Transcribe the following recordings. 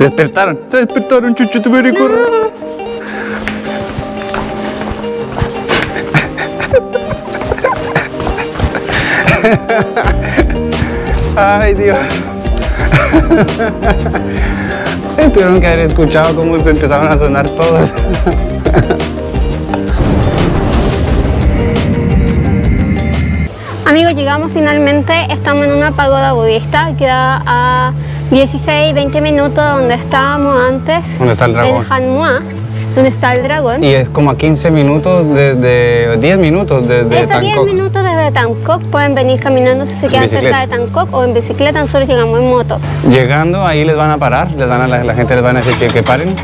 Te despertaron. Te despertaron, chucho, te voy a recorrer. Ay, Dios. Tuvieron que haber escuchado cómo se empezaron a sonar todos. Amigos, llegamos finalmente. Estamos en una pagoda budista. Queda a 16, 20 minutos donde estábamos antes. ¿Dónde está el dragón? En Hang Mua, donde está el dragón. Y es como a 15 minutos desde... 10 minutos desde Tam Coc. 10 minutos desde Tam Coc. Pueden venir caminando si se quedan cerca de Tam Coc o en bicicleta. Nosotros llegamos en moto. Llegando, ahí les van a parar. Les van a, la gente les van a decir que paren.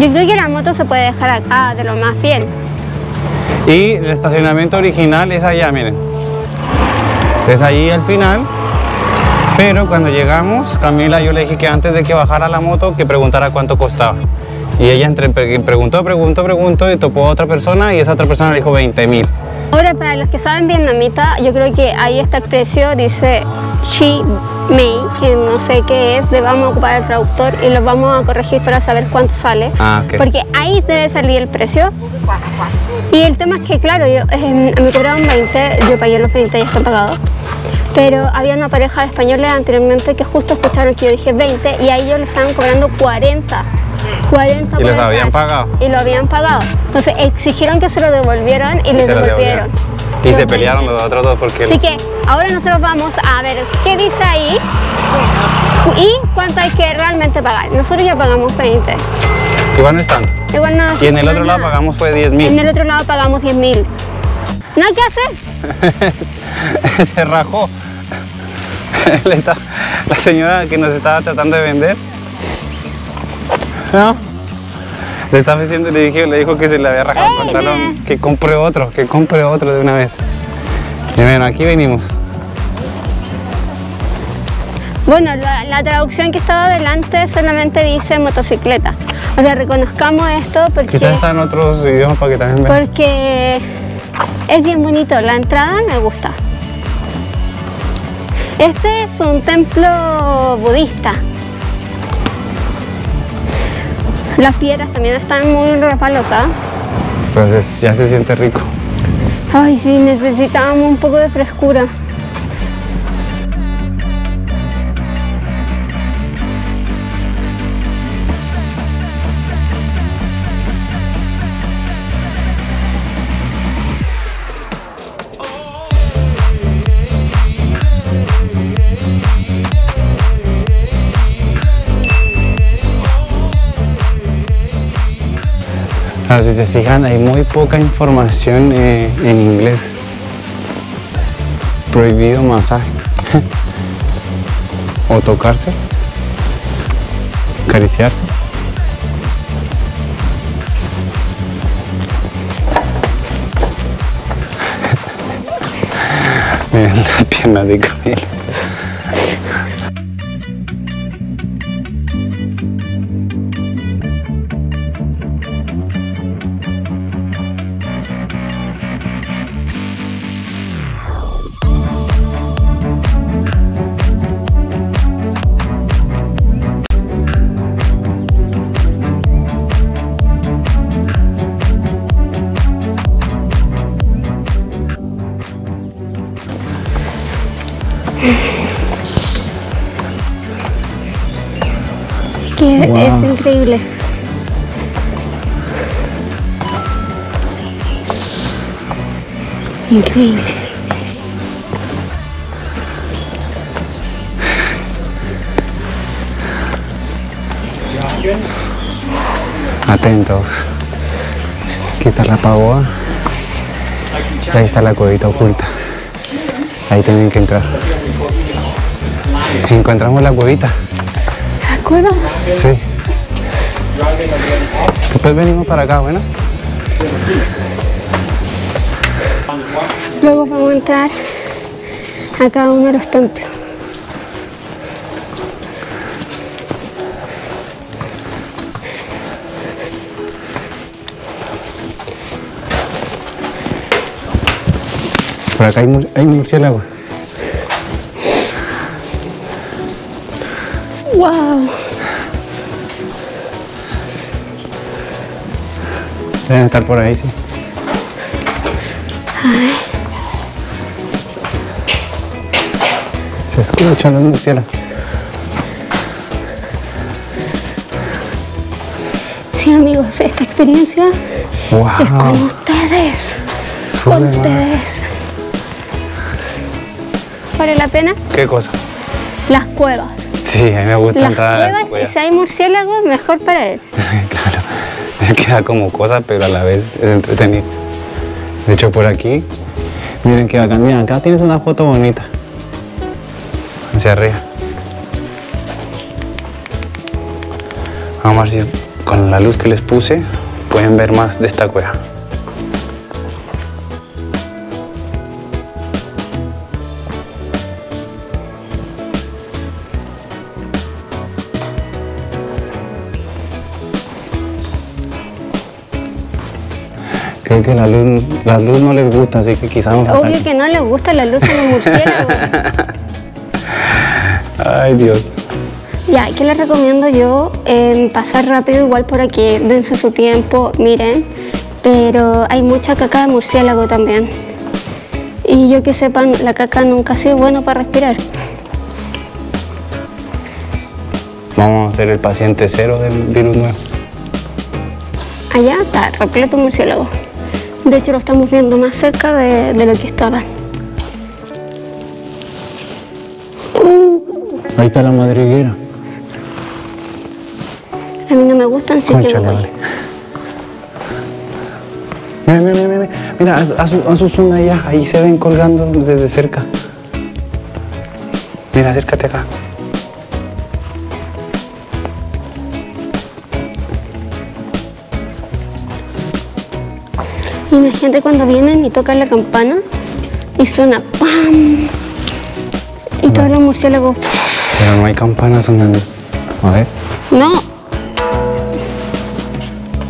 Yo creo que la moto se puede dejar acá, de lo más bien. Y el estacionamiento original es allá, miren. Es ahí al final, pero cuando llegamos, Camila, yo le dije que antes de que bajara la moto, que preguntara cuánto costaba. Y ella preguntó y topó a otra persona y esa otra persona le dijo 20.000. Ahora, para los que saben vietnamita, yo creo que ahí está el precio, dice Chi Mei, que no sé qué es, le vamos a ocupar el traductor y lo vamos a corregir para saber cuánto sale. Ah, okay. Porque ahí debe salir el precio. Y el tema es que, claro, yo, me cobraron 20, yo pagué los 20 y ya está pagado. Pero había una pareja de españoles anteriormente que justo escucharon que yo dije 20 y a ellos le estaban cobrando 40. 40 y los habían pagado. Y lo habían pagado. Entonces exigieron que se lo devolvieran y les devolvieron. Y se pelearon los otros dos porque... Así que ahora nosotros vamos a ver qué dice ahí y cuánto hay que realmente pagar. Nosotros ya pagamos 20. Igual no es tanto. Igual no, y en el otro lado pagamos fue 10.000. En el otro lado pagamos 10.000. ¿No hay que hacer? Se rajó. La señora que nos estaba tratando de vender, ¿no? Le estaba diciendo, le dijo que se le había rajado el pantalón, que compre otro, de una vez. Y bueno, aquí venimos. Bueno, la traducción que estaba adelante solamente dice motocicleta. O sea, reconozcamos esto porque... Quizás están otros idiomas para que también vean. Porque es bien bonito, la entrada me gusta. Este es un templo budista. Las piedras también están muy resbalosas. Entonces ya se siente rico. Ay, sí, necesitábamos un poco de frescura. Claro, si se fijan, hay muy poca información en inglés. Prohibido masaje. O tocarse. Acariciarse. Miren las piernas de Camila. Wow. Es increíble. Increíble. Atentos. Aquí está la pagoda. Ahí está la cuevita oculta. Ahí tienen que entrar. Encontramos la cuevita. ¿Cueva? Sí. Después venimos para acá, ¿bueno? Luego vamos a entrar a cada uno de los templos. Por acá hay murciélago. ¡Wow! Deben estar por ahí, sí. Ay. Se escuchan los murciélagos. Sí, amigos, esta experiencia es con ustedes. Con ustedes. ¿Vale la pena? ¿Qué cosa? Las cuevas. Sí, a mí me gusta entrar. Las cuevas, y si hay murciélagos, mejor para él. Claro, es que da como cosa, pero a la vez es entretenido. De hecho, por aquí, miren qué bacán. Mira, acá tienes una foto bonita. Hacia arriba. Vamos a ver si con la luz que les puse pueden ver más de esta cueva. Creo que la luz no les gusta, así que quizás nos ataque. Obvio que no les gusta la luz a los murciélagos. Ay, Dios. Ya, aquí les recomiendo yo pasar rápido igual por aquí. Dense su tiempo, miren. Pero hay mucha caca de murciélago también. Y yo que sepan, la caca nunca ha sido bueno para respirar. Vamos a ser el paciente cero del virus nuevo. Allá está, repleto murciélago. De hecho, lo estamos viendo más cerca de lo que estaban. Ahí está la madriguera. A mí no me gustan, así que me voy. Mira, mira, mira. Mira, haz zoom allá. Ahí se ven colgando desde cerca. Mira, acércate acá. Imagínate cuando vienen y tocan la campana y suena ¡pam! Y todos los murciélagos. Pero no hay campana sonando. A ver. No.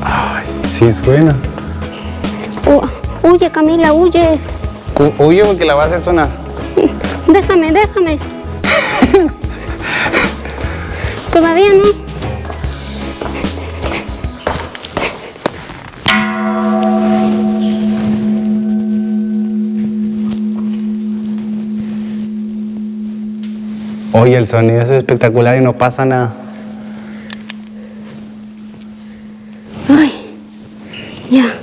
Ay, sí suena. Huye, Camila, huye. Huye porque la va a hacer sonar. Déjame, déjame. Todavía no. Oye, el sonido es espectacular y no pasa nada. Ay, ya.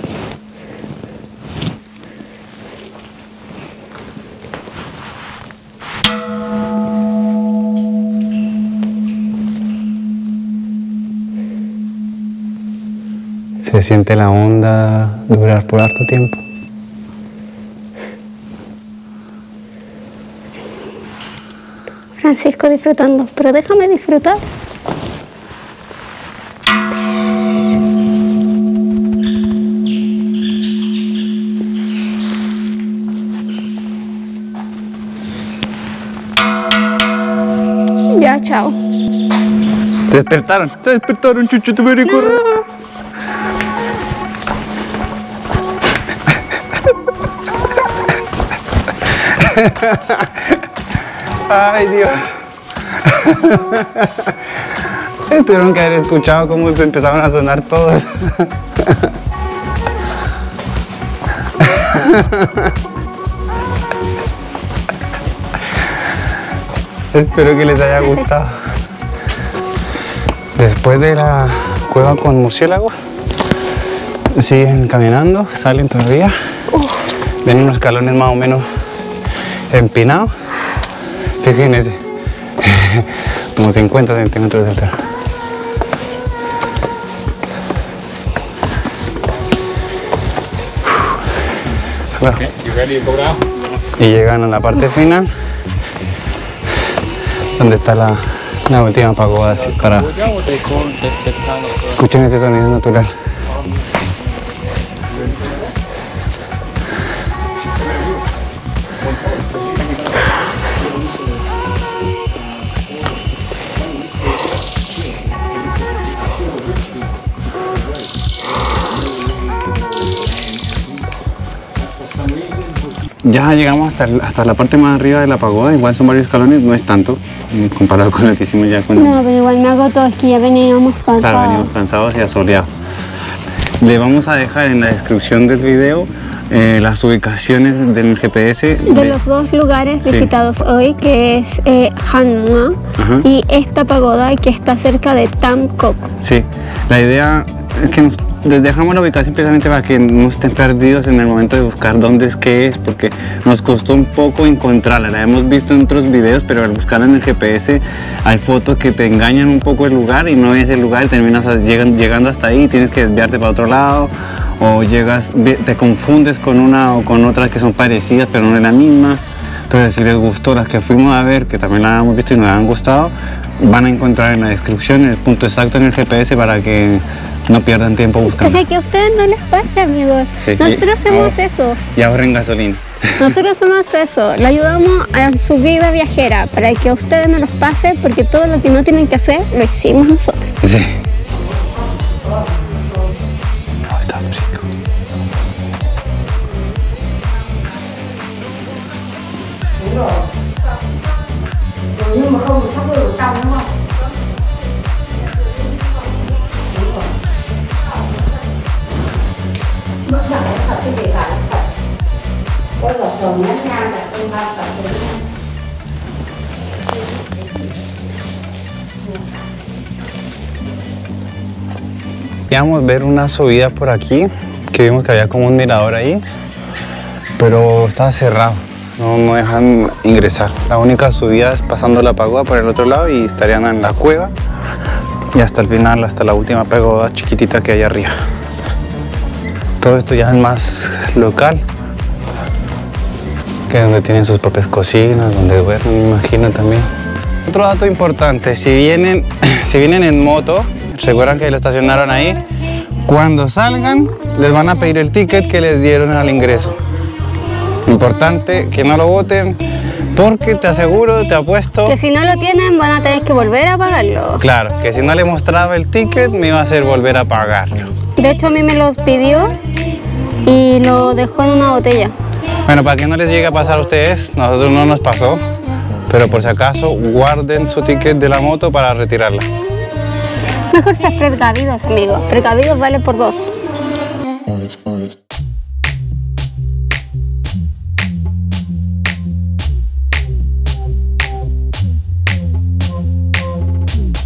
Se siente la onda durar por harto tiempo. Francisco disfrutando, pero déjame disfrutar. Ya, chao. Te despertaron, chucho, te voy a recorrer. ¡Ay, Dios! Tuvieron que haber escuchado cómo se empezaron a sonar todos. Espero que les haya gustado. Después de la cueva con murciélago, siguen caminando, salen todavía. Ven unos escalones más o menos empinados. Fíjense, como 50 centímetros de altura. Claro. Y llegan a la parte final, donde está la última pagoda para... Escuchen ese sonido natural. Ya llegamos hasta la parte más arriba de la pagoda, igual son varios escalones, no es tanto comparado con lo que hicimos ya con... No, pero igual me agotó, es que ya veníamos cansados. Claro, veníamos cansados y asoleados. Le vamos a dejar en la descripción del video las ubicaciones del GPS de los dos lugares visitados hoy, que es Hang Mua y esta pagoda que está cerca de Tam Coc. Sí, la idea es que nos les dejamos la ubicación precisamente para que no estén perdidos en el momento de buscar dónde es que es, porque nos costó un poco encontrarla. La hemos visto en otros videos, pero al buscarla en el GPS hay fotos que te engañan un poco el lugar y no es el lugar y terminas llegando hasta ahí y tienes que desviarte para otro lado, o llegas, te confundes con una o con otras que son parecidas pero no es la misma. Entonces, si les gustó las que fuimos a ver, que también las hemos visto y nos han gustado, van a encontrar en la descripción el punto exacto en el GPS para que no pierdan tiempo buscando. O sea, que a ustedes no les pase, amigos. Sí, nosotros somos eso. Y ahorren gasolina. Nosotros somos eso. Le ayudamos a su vida viajera para que a ustedes no los pase, porque todo lo que no tienen que hacer lo hicimos nosotros. Sí. Oh, está rico. Queríamos ver una subida por aquí, que vimos que había como un mirador ahí, pero estaba cerrado, no dejan ingresar. La única subida es pasando la pagoda por el otro lado y estarían en la cueva y hasta el final, hasta la última pagoda chiquitita que hay arriba. Todo esto ya es más local, que es donde tienen sus propias cocinas, donde duermen, me imagino también. Otro dato importante, si vienen en moto, recuerdan que lo estacionaron ahí. Cuando salgan, les van a pedir el ticket que les dieron al ingreso. Importante que no lo boten, porque te aseguro, te apuesto, que si no lo tienen, van a tener que volver a pagarlo. Claro, que si no le mostraba el ticket, me iba a hacer volver a pagarlo. De hecho, a mí me los pidió y lo dejó en una botella. Bueno, para que no les llegue a pasar a ustedes, nosotros no nos pasó, pero por si acaso, guarden su ticket de la moto para retirarla. Mejor ser precavidos, amigos. Precavidos vale por dos.